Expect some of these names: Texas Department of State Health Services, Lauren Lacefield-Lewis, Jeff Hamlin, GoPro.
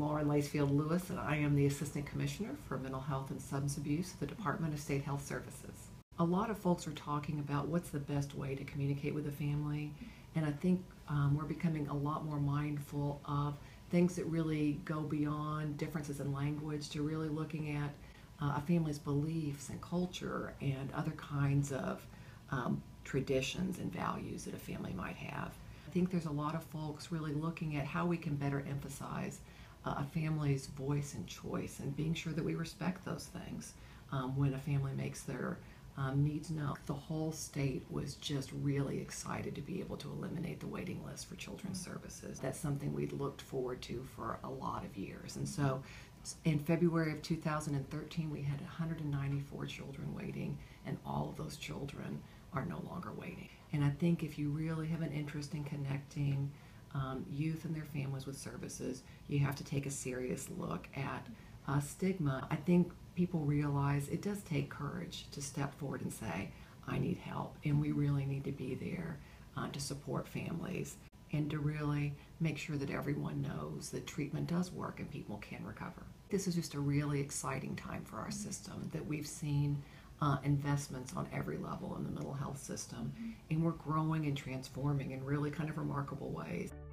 Lauren Lacefield-Lewis, and I am the Assistant Commissioner for Mental Health and Substance Abuse at the Department of State Health Services. A lot of folks are talking about what's the best way to communicate with a family, and I think we're becoming a lot more mindful of things that really go beyond differences in language to really looking at a family's beliefs and culture and other kinds of traditions and values that a family might have. I think there's a lot of folks really looking at how we can better emphasize a family's voice and choice and being sure that we respect those things when a family makes their needs known. The whole state was just really excited to be able to eliminate the waiting list for children's services. That's something we'd looked forward to for a lot of years. And so in February of 2013, we had 194 children waiting, and all of those children are no longer waiting. And I think if you really have an interest in connecting youth and their families with services, you have to take a serious look at stigma. I think people realize it does take courage to step forward and say, I need help, and we really need to be there to support families and to really make sure that everyone knows that treatment does work and people can recover. This is just a really exciting time for our system, that we've seen investments on every level in the mental health system, and we're growing and transforming in really kind of remarkable ways.